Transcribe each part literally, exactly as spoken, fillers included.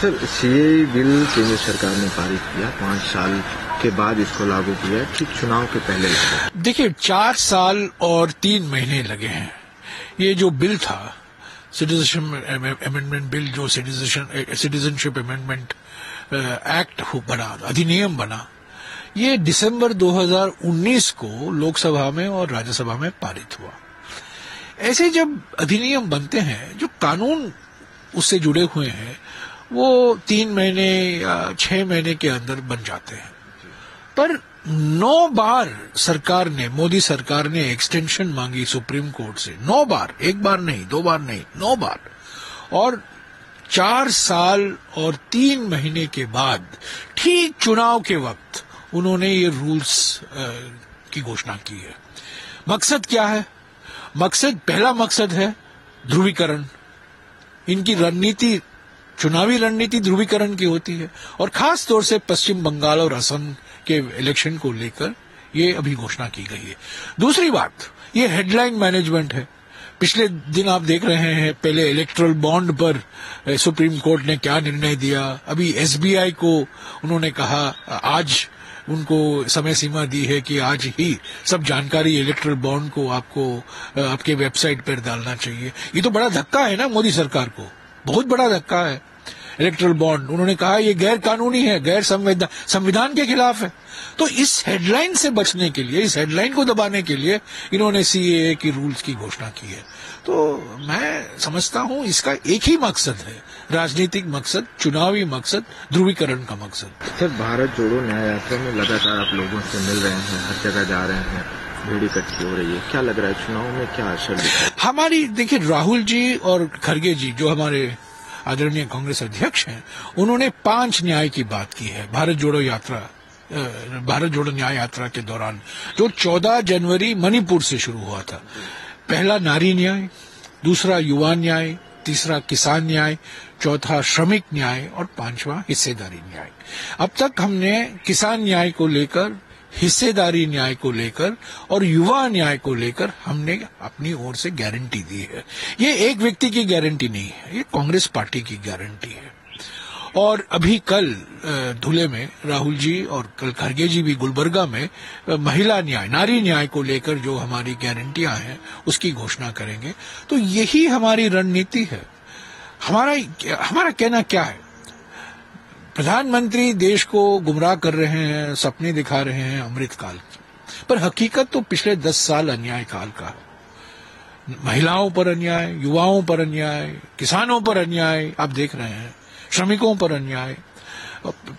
Sir, CAA bill केंद्र सरकार ने पारित किया, पांच साल के बाद इसको लागू किया, ठीक चुनाव के पहले लगा। देखिए, चार साल और तीन महीने लगे हैं। ये जो बिल था, सिटीजनशिप अमेंडमेंट बिल, जो सिटीजनशिप अमेंडमेंट एक्ट बना, अधिनियम बना, ये दिसंबर दो हज़ार उन्नीस को लोकसभा में और राज्यसभा में पारित हुआ। ऐसे जब अधिनियम बनते हैं, जो कानून उससे जुड़े हुए हैं, वो तीन महीने या छह महीने के अंदर बन जाते हैं। पर नौ बार सरकार ने, मोदी सरकार ने एक्सटेंशन मांगी सुप्रीम कोर्ट से, नौ बार, एक बार नहीं, दो बार नहीं, नौ बार। और चार साल और तीन महीने के बाद, ठीक चुनाव के वक्त, उन्होंने ये रूल्स की घोषणा की है। मकसद क्या है? मकसद, पहला मकसद है ध्रुवीकरण। इनकी रणनीति, चुनावी रणनीति ध्रुवीकरण की होती है, और खास तौर से पश्चिम बंगाल और असम के इलेक्शन को लेकर ये अभी घोषणा की गई है। दूसरी बात, ये हेडलाइन मैनेजमेंट है। पिछले दिन आप देख रहे हैं, पहले इलेक्टोरल बॉन्ड पर सुप्रीम कोर्ट ने क्या निर्णय दिया। अभी एसबीआई को उन्होंने कहा, आज उनको समय सीमा दी है कि आज ही सब जानकारी इलेक्टोरल बॉन्ड को आपको आपके वेबसाइट पर डालना चाहिए। ये तो बड़ा धक्का है ना मोदी सरकार को, बहुत बड़ा धक्का है। इलेक्टोरल बॉन्ड, उन्होंने कहा ये गैर कानूनी है, गैर संविधान संविधान के खिलाफ है। तो इस हेडलाइन से बचने के लिए, इस हेडलाइन को दबाने के लिए इन्होंने सीएए की रूल्स की घोषणा की है। तो मैं समझता हूं इसका एक ही मकसद है, राजनीतिक मकसद, चुनावी मकसद, ध्रुवीकरण का मकसद। सर, भारत जोड़ो न्याय यात्रा में लगातार आप लोगों से मिल रहे हैं, हर जगह जा रहे हैं, भीड़ इकट्ठी हो रही है, क्या लग रहा है चुनाव में क्या असर? हमारी देखिए, राहुल जी और खरगे जी, जो हमारे आदरणीय कांग्रेस अध्यक्ष हैं, उन्होंने पांच न्याय की बात की है भारत जोड़ो यात्रा, भारत जोड़ो न्याय यात्रा के दौरान, जो चौदह जनवरी मणिपुर से शुरू हुआ था। पहला नारी न्याय, दूसरा युवा न्याय, तीसरा किसान न्याय, चौथा श्रमिक न्याय और पांचवा हिस्सेदारी न्याय। अब तक हमने किसान न्याय को लेकर, हिस्सेदारी न्याय को लेकर और युवा न्याय को लेकर हमने अपनी ओर से गारंटी दी है। ये एक व्यक्ति की गारंटी नहीं है, ये कांग्रेस पार्टी की गारंटी है। और अभी कल धुले में राहुल जी और कल खरगे जी भी गुलबर्गा में महिला न्याय, नारी न्याय को लेकर जो हमारी गारंटियां हैं उसकी घोषणा करेंगे। तो यही हमारी रणनीति है। हमारा हमारा कहना क्या है? प्रधानमंत्री देश को गुमराह कर रहे हैं, सपने दिखा रहे हैं अमृतकाल की, पर हकीकत तो पिछले दस साल अन्याय काल का है। महिलाओं पर अन्याय, युवाओं पर अन्याय, किसानों पर अन्याय आप देख रहे हैं, श्रमिकों पर अन्याय,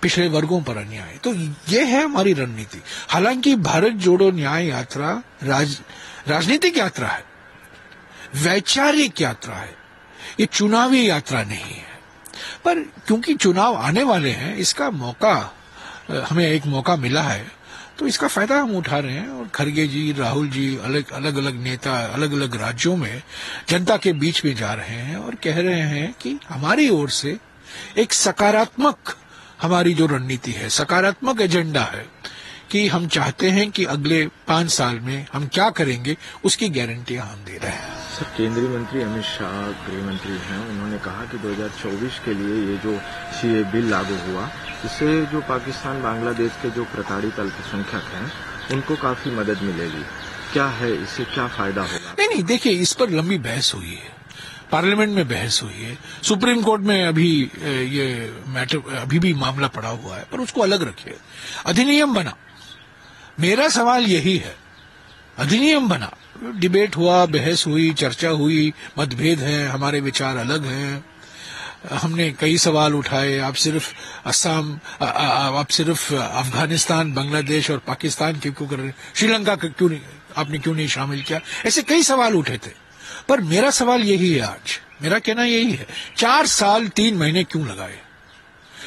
पिछड़े वर्गों पर अन्याय। तो ये है हमारी रणनीति। हालांकि भारत जोड़ो न्याय यात्रा राज, राजनीतिक यात्रा है, वैचारिक यात्रा है, ये चुनावी यात्रा नहीं है। पर क्योंकि चुनाव आने वाले हैं, इसका मौका, हमें एक मौका मिला है, तो इसका फायदा हम उठा रहे हैं। और खरगे जी, राहुल जी, अलग अलग अलग नेता अलग अलग राज्यों में जनता के बीच में जा रहे हैं और कह रहे हैं कि हमारी ओर से एक सकारात्मक, हमारी जो रणनीति है, सकारात्मक एजेंडा है कि हम चाहते हैं कि अगले पांच साल में हम क्या करेंगे, उसकी गारंटियां हम दे रहे हैं। सर, केंद्रीय मंत्री अमित शाह गृह मंत्री हैं, उन्होंने कहा कि दो हज़ार चौबीस के लिए ये जो सीए बिल लागू हुआ, इससे जो पाकिस्तान, बांग्लादेश के जो प्रताड़ित अल्पसंख्यक हैं उनको काफी मदद मिलेगी। क्या है, इससे क्या फायदा होगा? नहीं नहीं, देखिए, इस पर लंबी बहस हुई है, पार्लियामेंट में बहस हुई है, सुप्रीम कोर्ट में अभी ये मैटर, अभी भी मामला पड़ा हुआ है, पर उसको अलग रखिए। अधिनियम बना, मेरा सवाल यही है, अधिनियम बना, डिबेट हुआ, बहस हुई, चर्चा हुई, मतभेद है, हमारे विचार अलग हैं, हमने कई सवाल उठाए। आप सिर्फ असम, आप सिर्फ अफगानिस्तान, बांग्लादेश और पाकिस्तान के क्यों कर रहे, श्रीलंका का क्यों नहीं, आपने क्यों नहीं शामिल किया, ऐसे कई सवाल उठे थे। पर मेरा सवाल यही है, आज मेरा कहना यही है, चार साल तीन महीने क्यों लगाए?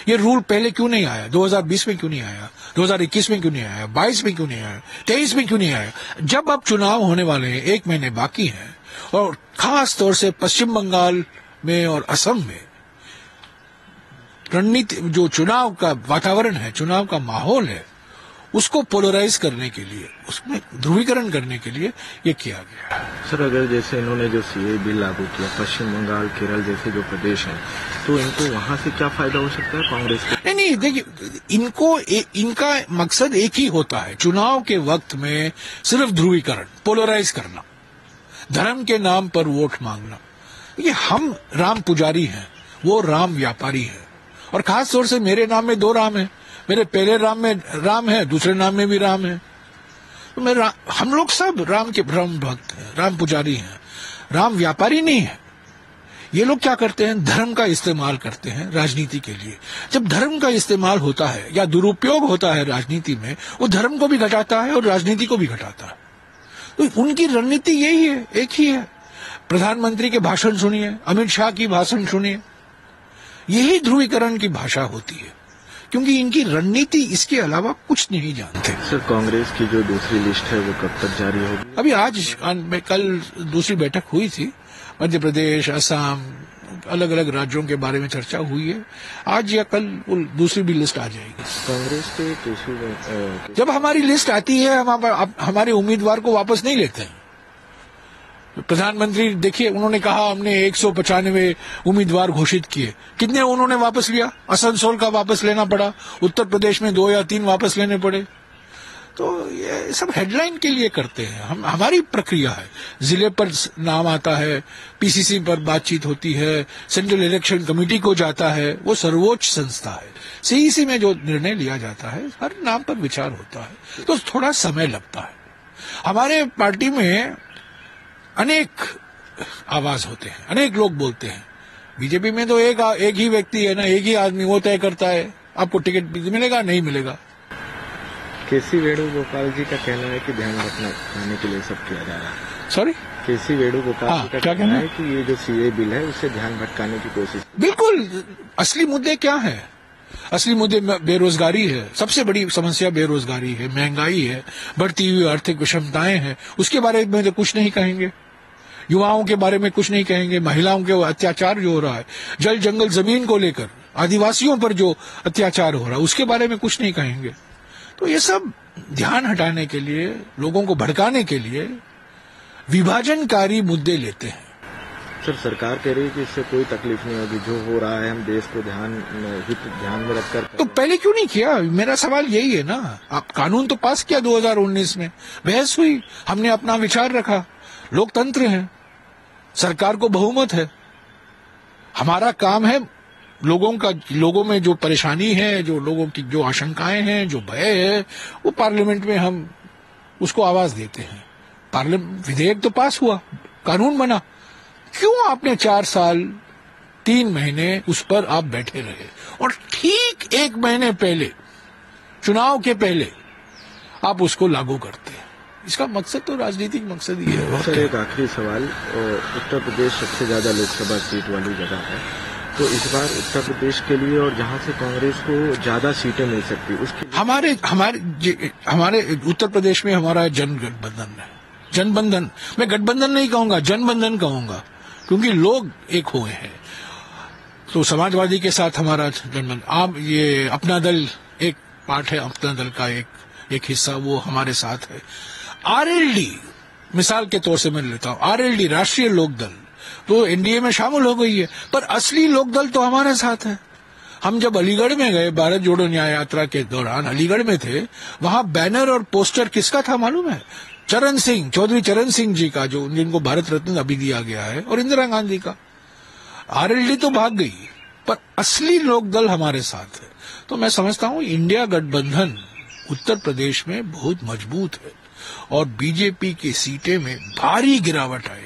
ये रूल पहले क्यों नहीं आया? दो हज़ार बीस में क्यों नहीं आया? दो हज़ार इक्कीस में क्यों नहीं आया? बाईस में क्यों नहीं आया? तेईस में क्यों नहीं आया? जब अब चुनाव होने वाले हैं, एक महीने बाकी हैं, और खास तौर से पश्चिम बंगाल में और असम में रणनीति, जो चुनाव का वातावरण है, चुनाव का माहौल है, उसको पोलराइज करने के लिए, उसमें ध्रुवीकरण करने के लिए ये किया गया। सर, अगर जैसे इन्होंने जो सीएए बिल लागू किया पश्चिम बंगाल, केरल जैसे जो प्रदेश हैं, तो इनको वहाँ से क्या फायदा हो सकता है कांग्रेस को? नहीं नहीं देखिए, इनको ए, इनका मकसद एक ही होता है, चुनाव के वक्त में सिर्फ ध्रुवीकरण, पोलराइज करना, धर्म के नाम पर वोट मांगना। ये हम राम पुजारी हैं, वो राम व्यापारी है, और खास तौर से मेरे नाम में दो राम है, मेरे पहले राम में राम है, दूसरे नाम में भी राम है। तो मैं रा, हम लोग सब राम के राम भक्त हैं, राम पुजारी हैं, राम व्यापारी नहीं है। ये लोग क्या करते हैं, धर्म का इस्तेमाल करते हैं राजनीति के लिए। जब धर्म का इस्तेमाल होता है या दुरुपयोग होता है राजनीति में, वो धर्म को भी घटाता है और राजनीति को भी घटाता है। तो उनकी रणनीति यही है, एक ही है। प्रधानमंत्री के भाषण सुनिए, अमित शाह की भाषण सुनिए, यही ध्रुवीकरण की भाषा होती है, क्योंकि इनकी रणनीति इसके अलावा कुछ नहीं जानते। सर, कांग्रेस की जो दूसरी लिस्ट है वो कब तक जारी होगी? अभी आज में कल दूसरी बैठक हुई थी, मध्य प्रदेश, असम, अलग अलग राज्यों के बारे में चर्चा हुई है। आज या कल दूसरी भी लिस्ट आ जाएगी कांग्रेस के। दूसरी जब हमारी लिस्ट आती है, हम हमारे उम्मीदवार को वापस नहीं लेते हैं। प्रधानमंत्री देखिए, उन्होंने कहा हमने एक सौ पचानवे उम्मीदवार घोषित किए, कितने उन्होंने वापस लिया? असनसोल का वापस लेना पड़ा, उत्तर प्रदेश में दो या तीन वापस लेने पड़े। तो ये सब हेडलाइन के लिए करते हैं। हम हमारी प्रक्रिया है, जिले पर नाम आता है, पीसीसी पर बातचीत होती है, सेंट्रल इलेक्शन कमेटी को जाता है, वो सर्वोच्च संस्था है। सीईसी में जो निर्णय लिया जाता है, हर नाम पर विचार होता है, तो थोड़ा समय लगता है। हमारे पार्टी में अनेक आवाज होते हैं, अनेक लोग बोलते हैं। बीजेपी में तो एक एक ही व्यक्ति है ना, एक ही आदमी, वो तय करता है आपको टिकट मिलेगा नहीं मिलेगा। के सी वेणुगोपाल जी का कहना है कि ध्यान रखना खाने के लिए सब किया जा रहा है। सॉरी, के सी वेणुगोपाल जी का क्या कहना है कि ये जो सीए बिल है उससे ध्यान भटकाने की कोशिश। बिल्कुल, असली मुद्दे क्या है? असली मुद्दे बेरोजगारी है, सबसे बड़ी समस्या बेरोजगारी है, महंगाई है, बढ़ती हुई आर्थिक विषमताएं हैं, उसके बारे में तो कुछ नहीं कहेंगे। युवाओं के बारे में कुछ नहीं कहेंगे, महिलाओं के अत्याचार जो हो रहा है, जल जंगल जमीन को लेकर आदिवासियों पर जो अत्याचार हो रहा है, उसके बारे में कुछ नहीं कहेंगे। तो ये सब ध्यान हटाने के लिए, लोगों को भड़काने के लिए विभाजनकारी मुद्दे लेते हैं। सर, सरकार कह रही है कि इससे कोई तकलीफ नहीं होगी, जो हो रहा है हम देश को ध्यान हित ध्यान में रखकर। तो पहले क्यों नहीं किया? मेरा सवाल यही है ना। आप कानून तो पास किया दो हज़ार उन्नीस में, बहस हुई, हमने अपना विचार रखा। लोकतंत्र है, सरकार को बहुमत है, हमारा काम है लोगों का, लोगों में जो परेशानी है, जो लोगों की जो आशंकाएं हैं, जो भय है, वो पार्लियामेंट में हम उसको आवाज देते हैं। पार्लियामेंट विधेयक तो पास हुआ, कानून बना, क्यों आपने चार साल तीन महीने उस पर आप बैठे रहे? और ठीक एक महीने पहले, चुनाव के पहले आप उसको लागू करते हैं। इसका मकसद तो राजनीतिक मकसद ही है। सर, एक आखिरी सवाल, उत्तर प्रदेश सबसे ज्यादा लोकसभा सीट वाली जगह है, तो इस बार उत्तर प्रदेश के लिए और जहां से कांग्रेस को ज्यादा सीटें मिल सकती उसकी हमारे हमारे हमारे उत्तर प्रदेश में हमारा जनगठबंधन है। जनबंधन, मैं गठबंधन नहीं कहूंगा, जनबंधन कहूंगा, क्योंकि लोग एक हुए हैं। तो समाजवादी के साथ हमारा जनबंधन, आप ये अपना दल एक पार्ट है, अपना दल का एक एक हिस्सा वो हमारे साथ है। आरएलडी मिसाल के तौर से मैं लेता हूँ, आरएलडी राष्ट्रीय लोकदल तो एनडीए में शामिल हो गई है, पर असली लोकदल तो हमारे साथ है। हम जब अलीगढ़ में गए, भारत जोड़ो न्याय यात्रा के दौरान अलीगढ़ में थे, वहां बैनर और पोस्टर किसका था मालूम है? चरण सिंह, चौधरी चरण सिंह जी का, जो जिनको भारत रत्न अभी दिया गया है, और इंदिरा गांधी का। आरएलडी तो भाग गई, पर असली लोकदल हमारे साथ है। तो मैं समझता हूं इंडिया गठबंधन उत्तर प्रदेश में बहुत मजबूत है, और बीजेपी की सीटें में भारी गिरावट आई।